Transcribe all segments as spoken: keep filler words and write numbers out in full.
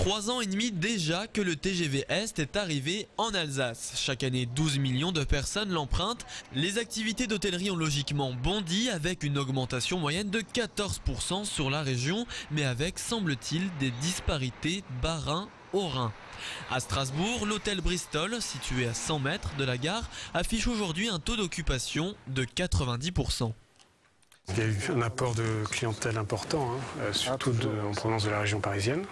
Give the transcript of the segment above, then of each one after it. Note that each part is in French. Trois ans et demi déjà que le T G V Est est arrivé en Alsace. Chaque année, douze millions de personnes l'empruntent. Les activités d'hôtellerie ont logiquement bondi avec une augmentation moyenne de quatorze pour cent sur la région, mais avec, semble-t-il, des disparités bas-rhin au Rhin. À Strasbourg, l'hôtel Bristol, situé à cent mètres de la gare, affiche aujourd'hui un taux d'occupation de quatre-vingt-dix pour cent. Il y a eu un apport de clientèle important, hein, surtout de, en provenance de la région parisienne.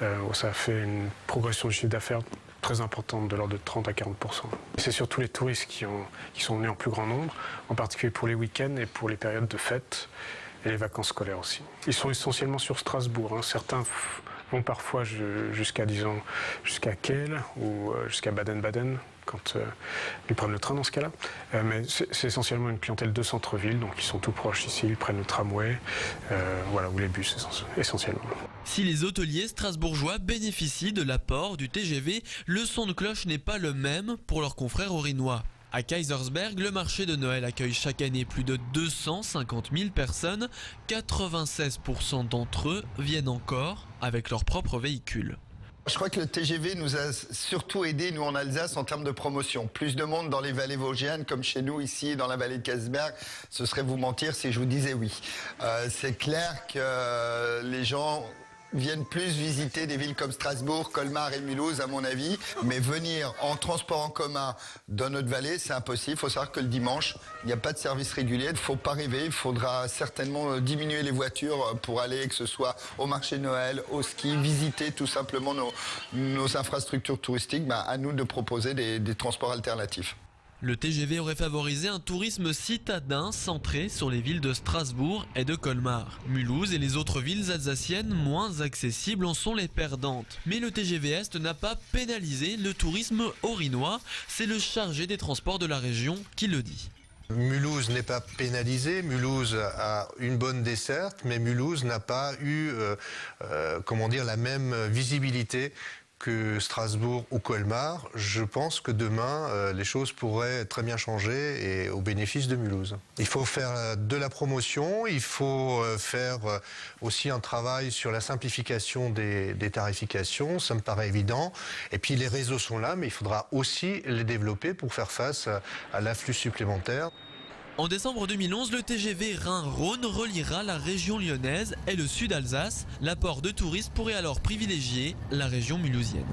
Euh, ça a fait une progression du chiffre d'affaires très importante, de l'ordre de trente à quarante pour cent. C'est surtout les touristes qui, ont, qui sont venus en plus grand nombre, en particulier pour les week-ends et pour les périodes de fêtes et les vacances scolaires aussi. Ils sont essentiellement sur Strasbourg, hein. Certains vont parfois jusqu'à disons jusqu'à Kell ou jusqu'à Baden-Baden quand euh, ils prennent le train dans ce cas-là. Euh, mais c'est essentiellement une clientèle de centre-ville, donc ils sont tout proches ici, ils prennent le tramway, euh, voilà, ou les bus essentiellement. Si les hôteliers strasbourgeois bénéficient de l'apport du T G V, le son de cloche n'est pas le même pour leurs confrères haut-rhinois. À Kaisersberg, le marché de Noël accueille chaque année plus de deux cent cinquante mille personnes. quatre-vingt-seize pour cent d'entre eux viennent encore avec leur propre véhicule. Je crois que le T G V nous a surtout aidé, nous en Alsace, en termes de promotion. Plus de monde dans les vallées vosgiennes, comme chez nous ici, dans la vallée de Kaisersberg, ce serait vous mentir si je vous disais oui. Euh, c'est clair que euh, les gens viennent plus visiter des villes comme Strasbourg, Colmar et Mulhouse, à mon avis. Mais venir en transport en commun dans notre vallée, c'est impossible. Il faut savoir que le dimanche, il n'y a pas de service régulier. Il ne faut pas rêver. Il faudra certainement diminuer les voitures pour aller, que ce soit au marché de Noël, au ski, visiter tout simplement nos, nos infrastructures touristiques. Bah, à nous de proposer des, des transports alternatifs. Le T G V aurait favorisé un tourisme citadin centré sur les villes de Strasbourg et de Colmar. Mulhouse et les autres villes alsaciennes moins accessibles en sont les perdantes. Mais le T G V Est n'a pas pénalisé le tourisme haut-rhinois. C'est le chargé des transports de la région qui le dit. Mulhouse n'est pas pénalisée, Mulhouse a une bonne desserte, mais Mulhouse n'a pas eu euh, euh, comment dire, la même visibilité que Strasbourg ou Colmar. Je pense que demain, euh, les choses pourraient très bien changer et au bénéfice de Mulhouse. Il faut faire de la promotion, il faut faire aussi un travail sur la simplification des, des tarifications, ça me paraît évident. Et puis les réseaux sont là, mais il faudra aussi les développer pour faire face à, à l'afflux supplémentaire. En décembre deux mille onze, le T G V Rhin-Rhône reliera la région lyonnaise et le sud Alsace. L'apport de touristes pourrait alors privilégier la région mulhousienne.